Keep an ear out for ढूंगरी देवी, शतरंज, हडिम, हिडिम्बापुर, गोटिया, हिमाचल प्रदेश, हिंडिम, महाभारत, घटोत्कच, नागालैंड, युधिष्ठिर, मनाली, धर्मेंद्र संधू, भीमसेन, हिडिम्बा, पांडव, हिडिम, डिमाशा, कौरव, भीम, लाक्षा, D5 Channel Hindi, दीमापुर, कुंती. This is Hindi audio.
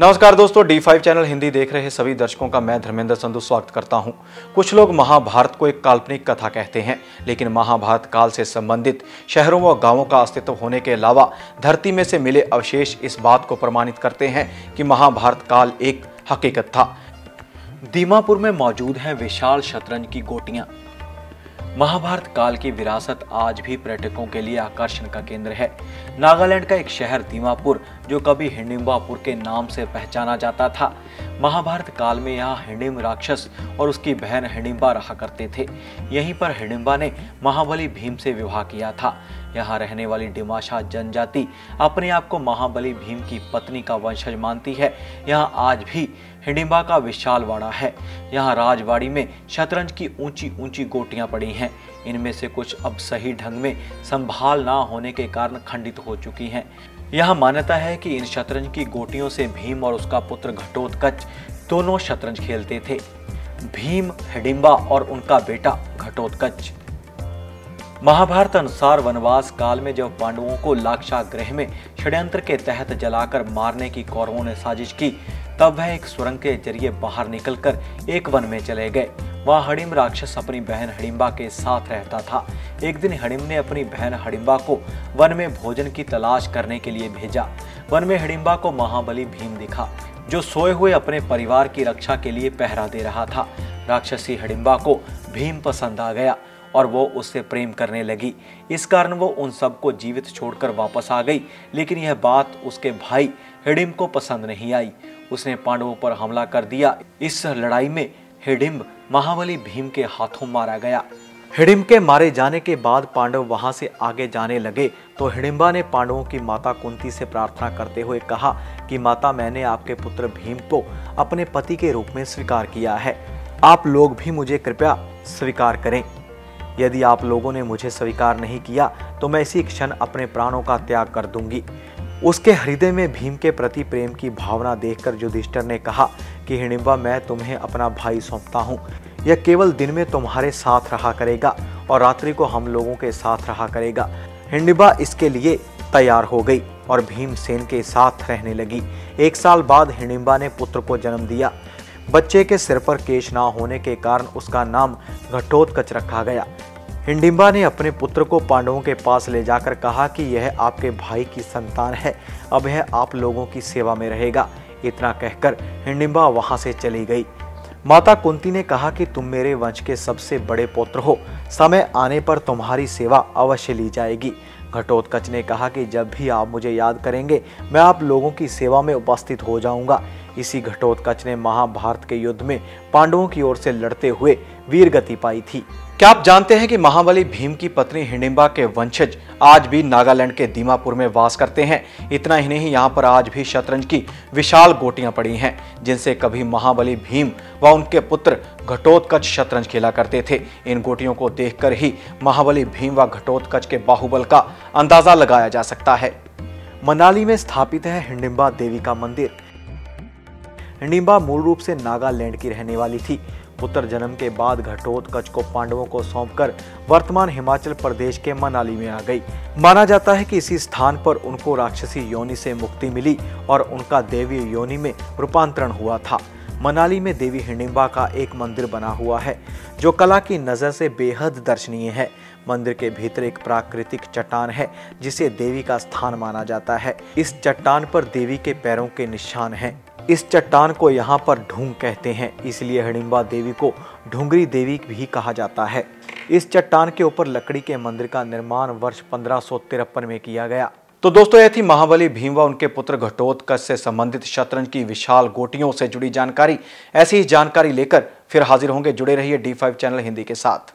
नमस्कार दोस्तों, D5 चैनल हिंदी देख रहे सभी दर्शकों का मैं धर्मेंद्र संधू स्वागत करता हूं। कुछ लोग महाभारत को एक काल्पनिक कथा कहते हैं, लेकिन महाभारत काल से संबंधित शहरों व गांवों का अस्तित्व होने के अलावा धरती में से मिले अवशेष इस बात को प्रमाणित करते हैं कि महाभारत काल एक हकीकत था। दीमापुर में मौजूद है विशाल शतरंज की गोटियाँ। महाभारत काल की विरासत आज भी पर्यटकों के लिए आकर्षण का केंद्र है। नागालैंड का एक शहर दीमापुर, जो कभी हिडिम्बापुर के नाम से पहचाना जाता था, महाभारत काल में यहाँ हिंडिम राक्षस और उसकी बहन हिडिम्बा रहा करते थे। यहीं पर हिडिम्बा ने महाबली भीम से विवाह किया था। यहाँ रहने वाली डिमाशा जनजाति अपने आप को महाबली भीम की पत्नी का वंशज मानती है। यहाँ आज भी हिडिम्बा का विशाल वाड़ा है। यहाँ राजवाड़ी में शतरंज की ऊंची ऊंची गोटियाँ पड़ी हैं। इनमें से कुछ अब सही ढंग में संभाल ना होने के कारण खंडित हो चुकी हैं। यहाँ मान्यता है कि इन शतरंज की गोटियों से भीम और उसका पुत्र घटोत्कच दोनों शतरंज खेलते थे। भीम, हिडिम्बा और उनका बेटा घटोत्कच। महाभारत अनुसार वनवास काल में जब पांडवों को लाक्षा गृह में षड्यंत्र के तहत जलाकर मारने की कौरवों ने साजिश की, तब वह एक सुरंग के जरिए बाहर निकलकर एक वन में चले गए। वहाँ हडिम राक्षस अपनी बहन हिडिम्बा के साथ रहता था। एक दिन हडिम ने अपनी बहन हिडिम्बा को वन में भोजन की तलाश करने के लिए भेजा। वन में हिडिम्बा को महाबली भीम दिखा, जो सोए हुए अपने परिवार की रक्षा के लिए पहरा दे रहा था। राक्षसी हिडिम्बा को भीम पसंद आ गया और वो उससे प्रेम करने लगी। इस कारण वो उन सबको जीवित छोड़कर वापस आ गई, लेकिन यह बात उसके भाई हिडिम को पसंद नहीं आई। उसने पांडवों पर हमला कर दिया। इस लड़ाई में हिडिम महाबली भीम के हाथों मारा गया। हिडिम के मारे जाने के बाद पांडव वहां से आगे जाने लगे तो हिडिम्बा ने पांडवों की माता कुंती से प्रार्थना करते हुए कहा कि माता, मैंने आपके पुत्र भीम को अपने पति के रूप में स्वीकार किया है, आप लोग भी मुझे कृपया स्वीकार करें। यदि आप लोगों ने मुझे स्वीकार नहीं किया तो मैं इसी क्षण अपने प्राणों का त्याग कर दूंगी। उसके हृदय में भीम के प्रति प्रेम की भावना देखकर युधिष्ठिर ने कहा कि हिडिम्बा, मैं तुम्हें अपना भाई सौंपता हूँ। यह केवल दिन में तुम्हारे साथ रहा करेगा और रात्रि को हम लोगों के साथ रहा करेगा। हिडिम्बा इसके लिए तैयार हो गई और भीमसेन के साथ रहने लगी। एक साल बाद हिडिम्बा ने पुत्र को जन्म दिया। बच्चे के सिर पर केश ना होने के कारण उसका नाम घटोत्कच रखा गया। हिडिम्बा ने अपने पुत्र को पांडवों के पास ले जाकर कहा कि यह आपके भाई की संतान है, अब यह आप लोगों की सेवा में रहेगा। इतना कहकर हिडिम्बा वहां से चली गई। माता कुंती ने कहा कि तुम मेरे वंश के सबसे बड़े पुत्र हो, समय आने पर तुम्हारी सेवा अवश्य ली जाएगी। घटोत्कच ने कहा कि जब भी आप मुझे याद करेंगे, मैं आप लोगों की सेवा में उपस्थित हो जाऊंगा। इसी घटोत्कच ने महाभारत के युद्ध में पांडवों की ओर से लड़ते हुए वीरगति पाई थी। क्या आप जानते हैं कि महाबली भीम की पत्नी हिडिम्बा के वंशज आज भी नागालैंड के दीमापुर में वास करते हैं। इतना ही नहीं, यहाँ पर आज भी शतरंज की विशाल गोटियाँ पड़ी हैं, जिनसे कभी महाबली भीम व उनके पुत्र घटोत्कच शतरंज खेला करते थे। इन गोटियों को देखकर ही महाबली भीम व घटोत्कच के बाहुबल का अंदाजा लगाया जा सकता है। मनाली में स्थापित है हिडिम्बा देवी का मंदिर। हिडिम्बा मूल रूप से नागालैंड की रहने वाली थी। पुत्र जन्म के बाद घटोत्कच को पांडवों को सौंपकर वर्तमान हिमाचल प्रदेश के मनाली में आ गई। माना जाता है कि इसी स्थान पर उनको राक्षसी योनि से मुक्ति मिली और उनका देवी योनि में रूपांतरण हुआ था। मनाली में देवी हिडिम्बा का एक मंदिर बना हुआ है, जो कला की नज़र से बेहद दर्शनीय है। मंदिर के भीतर एक प्राकृतिक चट्टान है, जिसे देवी का स्थान माना जाता है। इस चट्टान पर देवी के पैरों के निशान हैं। इस चट्टान को यहाँ पर ढूंग कहते हैं, इसलिए हिडिम्बा देवी को ढूंगरी देवी भी कहा जाता है। इस चट्टान के ऊपर लकड़ी के मंदिर का निर्माण वर्ष 1553 में किया गया। तो दोस्तों, यह थी महाबली भीम व उनके पुत्र घटोत्कच से संबंधित शतरंज की विशाल गोटियों से जुड़ी जानकारी। ऐसी ही जानकारी लेकर फिर हाजिर होंगे। जुड़े रहिए D5 चैनल हिंदी के साथ।